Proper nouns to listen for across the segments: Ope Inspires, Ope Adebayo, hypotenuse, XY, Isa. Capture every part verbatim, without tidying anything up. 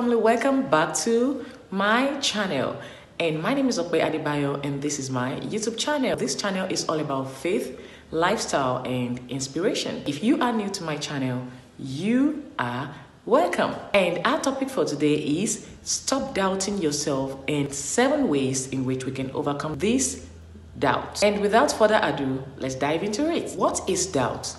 family, welcome back to my channel, and my name is Ope Adebayo, and this is my YouTube channel. This channel is all about faith, lifestyle, and inspiration. If you are new to my channel, you are welcome. And our topic for today is stop doubting yourself and seven ways in which we can overcome this doubt. And without further ado, let's dive into it. What is doubt?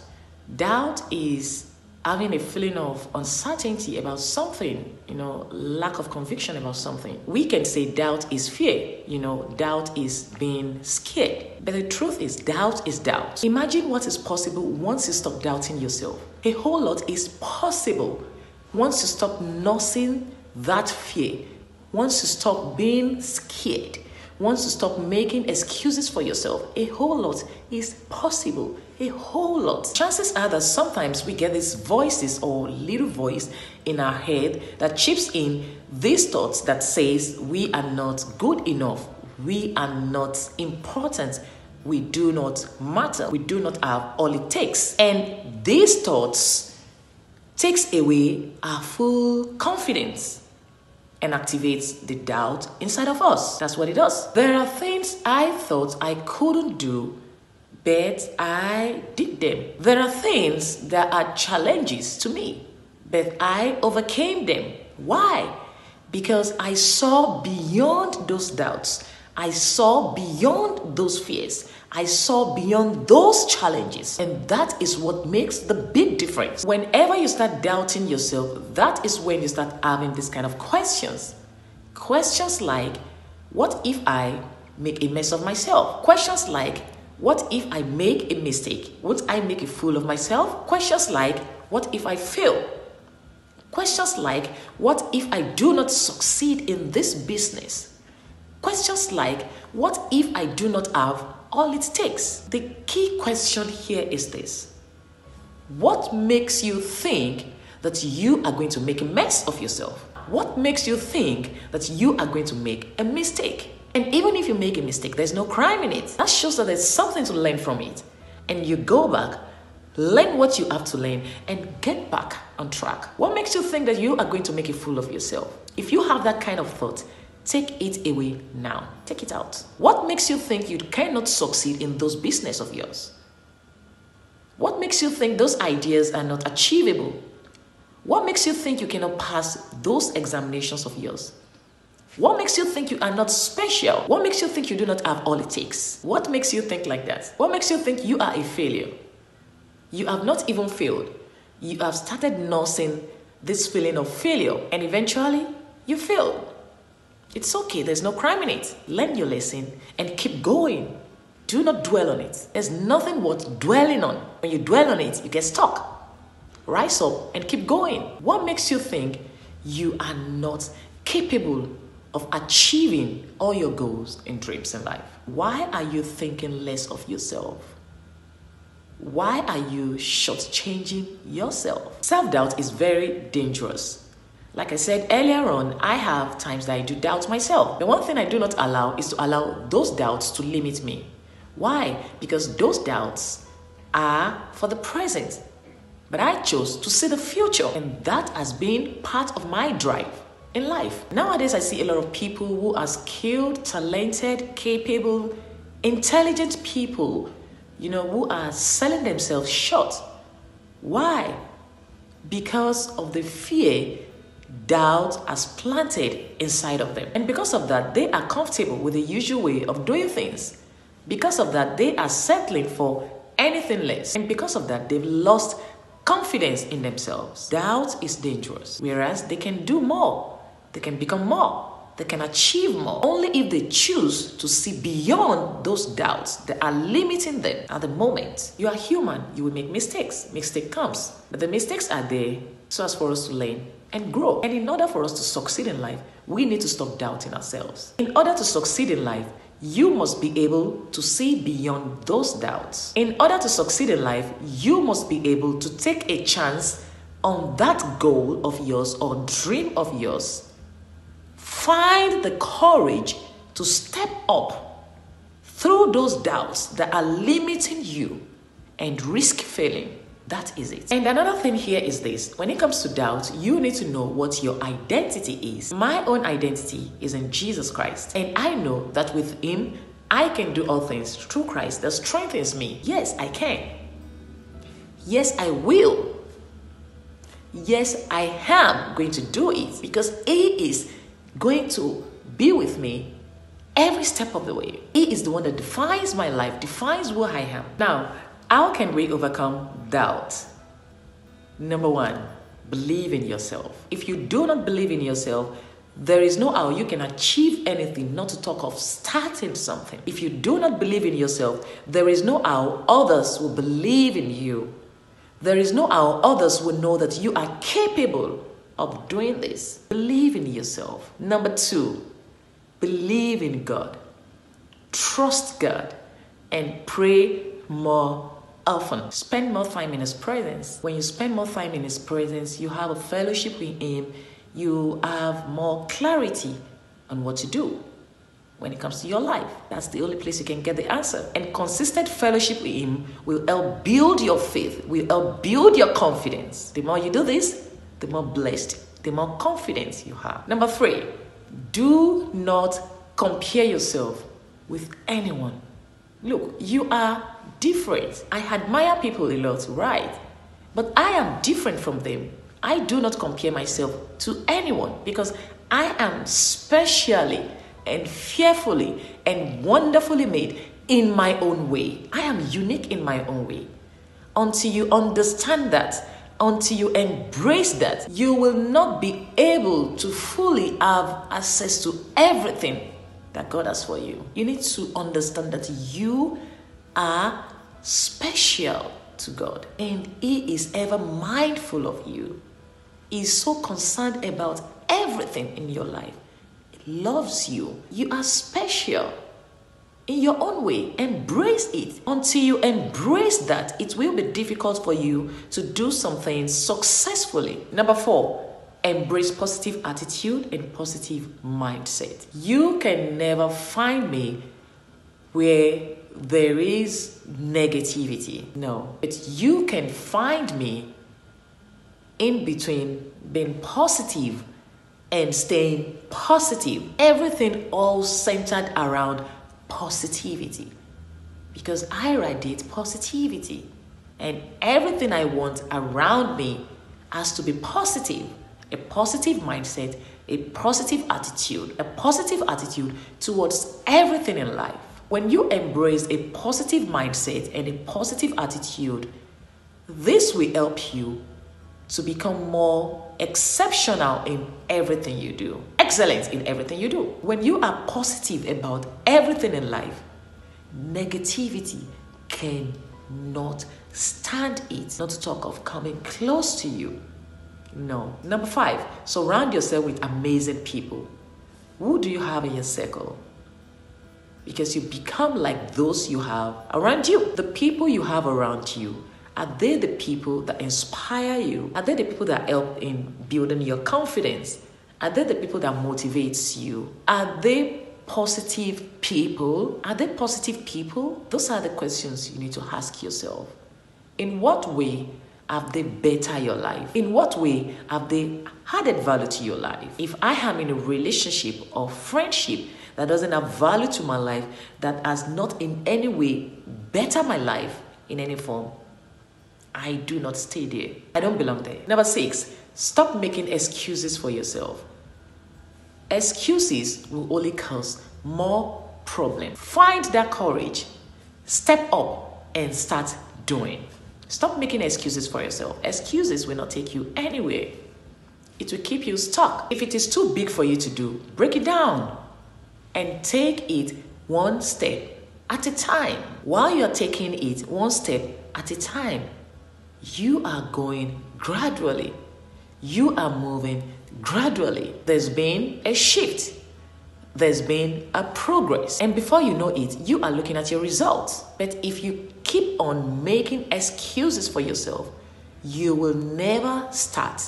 Doubt is having a feeling of uncertainty about something, you know, lack of conviction about something. We can say doubt is fear, you know, doubt is being scared. But the truth is, doubt is doubt. Imagine what is possible once you stop doubting yourself. A whole lot is possible. Once you stop nursing that fear, once you stop being scared, once you stop making excuses for yourself, a whole lot is possible. A whole lot. Chances are that sometimes we get these voices or little voice in our head that chips in these thoughts that says we are not good enough, we are not important, we do not matter, we do not have all it takes. And these thoughts takes away our full confidence and activates the doubt inside of us. That's what it does. There are things I thought I couldn't do, but I did them. There are things that are challenges to me, but I overcame them. Why? Because I saw beyond those doubts. I saw beyond those fears. I saw beyond those challenges. And that is what makes the big difference. Whenever you start doubting yourself, that is when you start having this kind of questions. Questions like, what if I make a mess of myself? Questions like, what if I make a mistake? Would I make a fool of myself? Questions like, what if I fail? Questions like, what if I do not succeed in this business? Questions like, what if I do not have all it takes? The key question here is this. What makes you think that you are going to make a mess of yourself? What makes you think that you are going to make a mistake? And even if you make a mistake, there's no crime in it. That shows that there's something to learn from it. And you go back, learn what you have to learn, and get back on track. What makes you think that you are going to make a fool of yourself? If you have that kind of thought, take it away now. Take it out. What makes you think you cannot succeed in those business of yours? What makes you think those ideas are not achievable? What makes you think you cannot pass those examinations of yours? What makes you think you are not special? What makes you think you do not have all it takes? What makes you think like that? What makes you think you are a failure? You have not even failed. You have started nursing this feeling of failure, and eventually you fail. It's okay, there's no crime in it. Learn your lesson and keep going. Do not dwell on it. There's nothing worth dwelling on. When you dwell on it, you get stuck. Rise up and keep going. What makes you think you are not capable of achieving all your goals and dreams in life? Why are you thinking less of yourself? Why are you shortchanging yourself? Self-doubt is very dangerous. Like I said earlier on, I have times that I do doubt myself. The one thing I do not allow is to allow those doubts to limit me. Why? Because those doubts are for the present. But I chose to see the future, and that has been part of my drive in life. Nowadays, I see a lot of people who are skilled, talented, capable, intelligent people, you know, who are selling themselves short. Why? Because of the fear doubt has planted inside of them. And because of that, they are comfortable with the usual way of doing things. Because of that, they are settling for anything less. And because of that, they've lost confidence in themselves. Doubt is dangerous, whereas they can do more. They can become more. They can achieve more. Only if they choose to see beyond those doubts that are limiting them at the moment. You are human. You will make mistakes. Mistake comes. But the mistakes are there so as for us to learn and grow. And in order for us to succeed in life, we need to stop doubting ourselves. In order to succeed in life, you must be able to see beyond those doubts. In order to succeed in life, you must be able to take a chance on that goal of yours or dream of yours. Find the courage to step up through those doubts that are limiting you and risk failing. That is it. And another thing here is this. When it comes to doubt, you need to know what your identity is. My own identity is in Jesus Christ. And I know that with him, I can do all things through Christ that strengthens me. Yes, I can. Yes, I will. Yes, I am going to do it because he is going to be with me every step of the way. He is the one that defines my life, defines who I am. Now, how can we overcome doubt? Number one, believe in yourself. If you do not believe in yourself, there is no how you can achieve anything, not to talk of starting something. If you do not believe in yourself, there is no how others will believe in you. There is no how others will know that you are capable of doing this. Believe in yourself. Number two, believe in God. Trust God and pray more often. Spend more time in his presence. When you spend more time in his presence, you have a fellowship with him. You have more clarity on what to do when it comes to your life. That's the only place you can get the answer. And consistent fellowship with him will help build your faith, will help build your confidence. The more you do this, the more blessed, the more confidence you have. Number three, do not compare yourself with anyone. Look, you are different. I admire people a lot, right? But I am different from them. I do not compare myself to anyone because I am specially and fearfully and wonderfully made in my own way. I am unique in my own way. Until you understand that, until you embrace that, you will not be able to fully have access to everything that God has for you. You need to understand that you are special to God and he is ever mindful of you. He is so concerned about everything in your life. He loves you. You are special in your own way. Embrace it. Until you embrace that, it will be difficult for you to do something successfully. Number four, embrace positive attitude and positive mindset. You can never find me where there is negativity. No. But you can find me in between being positive and staying positive. Everything all centered around positivity. Because I radiate positivity. And everything I want around me has to be positive. A positive mindset, a positive attitude, a positive attitude towards everything in life. When you embrace a positive mindset and a positive attitude, this will help you to become more exceptional in everything you do. Excellent in everything you do. When you are positive about everything in life, negativity cannot stand it. Not to talk of coming close to you. No. Number five, surround yourself with amazing people. Who do you have in your circle? Because you become like those you have around you. The people you have around you, are they the people that inspire you? Are they the people that help in building your confidence? Are they the people that motivates you? Are they positive people? Are they positive people? Those are the questions you need to ask yourself. In what way have they better your life? In what way have they added value to your life? If I am in a relationship or friendship that doesn't have value to my life, that has not in any way better my life in any form, I do not stay there. I don't belong there. Number six, stop making excuses for yourself. Excuses will only cause more problems. Find that courage. Step up and start doing. Stop making excuses for yourself. Excuses will not take you anywhere. It will keep you stuck. If it is too big for you to do, break it down and take it one step at a time. While you're taking it one step at a time, you are going gradually. You are moving gradually. There's been a shift. There's been a progress. And before you know it, you are looking at your results. But if you keep on making excuses for yourself, you will never start.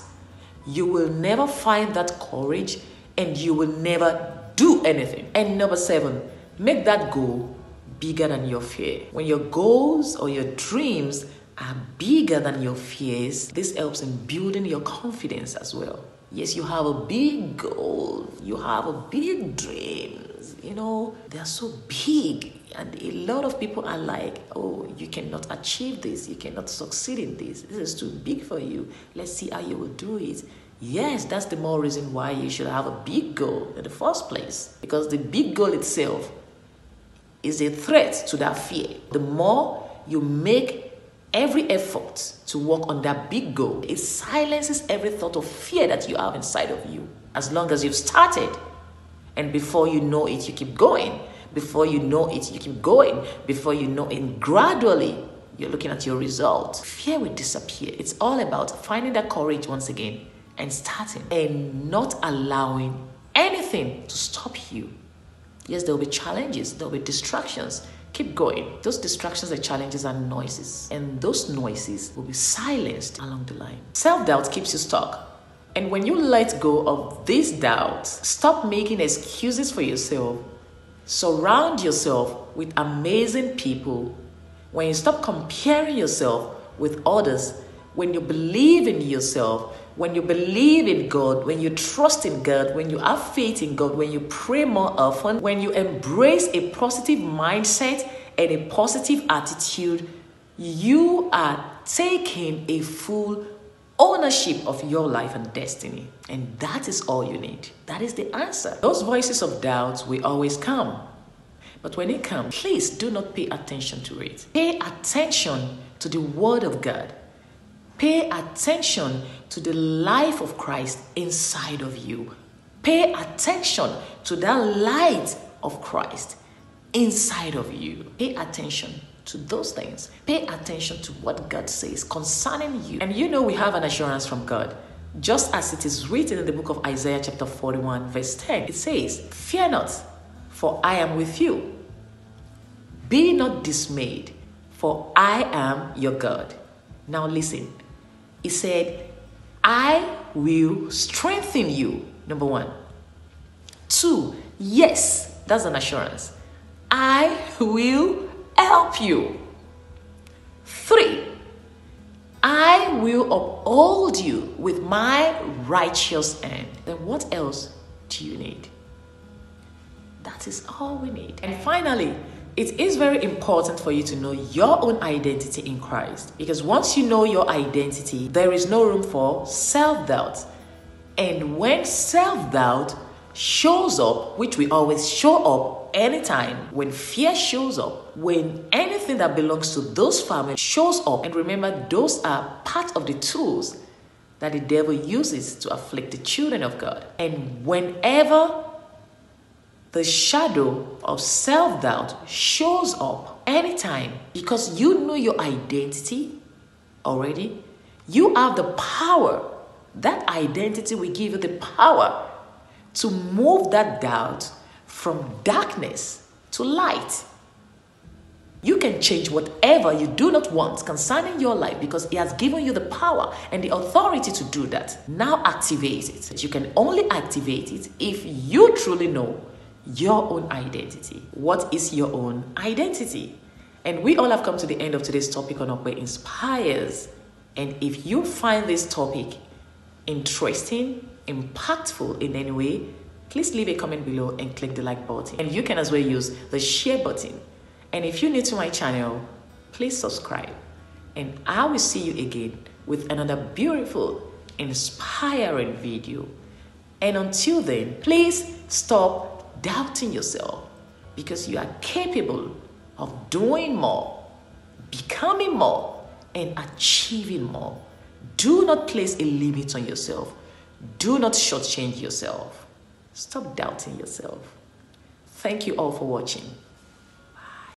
You will never find that courage and you will never do anything. And number seven, make that goal bigger than your fear. When your goals or your dreams are bigger than your fears, this helps in building your confidence as well. Yes, you have a big goal, you have a big dreams, you know, they're so big. And a lot of people are like, oh, you cannot achieve this, you cannot succeed in this, this is too big for you, let's see how you will do it. Yes, that's the more reason why you should have a big goal in the first place, because the big goal itself is a threat to that fear. The more you make every effort to work on that big goal, it silences every thought of fear that you have inside of you. As long as you've started, and before you know it, you keep going. Before you know it, you keep going. Before you know it, gradually, you're looking at your result. Fear will disappear. It's all about finding that courage once again and starting and not allowing anything to stop you. Yes, there will be challenges, there will be distractions. Keep going. Those distractions and challenges are noises, and those noises will be silenced along the line. Self-doubt keeps you stuck. And when you let go of this doubt, stop making excuses for yourself. Surround yourself with amazing people. When you stop comparing yourself with others, when you believe in yourself, when you believe in God, when you trust in God, when you have faith in God, when you pray more often, when you embrace a positive mindset and a positive attitude, you are taking a full ownership of your life and destiny. And that is all you need. That is the answer. Those voices of doubt will always come. But when it comes, please do not pay attention to it. Pay attention to the Word of God. Pay attention to the life of Christ inside of you. Pay attention to that light of Christ inside of you. Pay attention to those things. Pay attention to what God says concerning you. And you know we have an assurance from God. Just as it is written in the book of Isaiah chapter forty-one verse ten, it says, "Fear not, for I am with you. Be not dismayed, for I am your God." Now listen. He said, I will strengthen you, number one. Two, yes, that's an assurance. I will help you. Three, I will uphold you with my righteous hand. Then what else do you need? That is all we need. And finally, it is very important for you to know your own identity in Christ, because once you know your identity, there is no room for self-doubt. And when self-doubt shows up, which will always show up anytime, when fear shows up, when anything that belongs to those families shows up, and remember, those are part of the tools that the devil uses to afflict the children of God. And whenever the shadow of self-doubt shows up anytime, because you know your identity already, you have the power. That identity will give you the power to move that doubt from darkness to light. You can change whatever you do not want concerning your life, because He has given you the power and the authority to do that. Now activate it. You can only activate it if you truly know your own identity. What is your own identity? And we all have come to the end of today's topic on Ope Inspires. And if you find this topic interesting, impactful in any way, please leave a comment below and click the like button. And you can as well use the share button. And if you're new to my channel, please subscribe. And I will see you again with another beautiful, inspiring video. And until then, please stop doubting yourself, because you are capable of doing more, becoming more, and achieving more. Do not place a limit on yourself. Do not shortchange yourself. Stop doubting yourself. Thank you all for watching.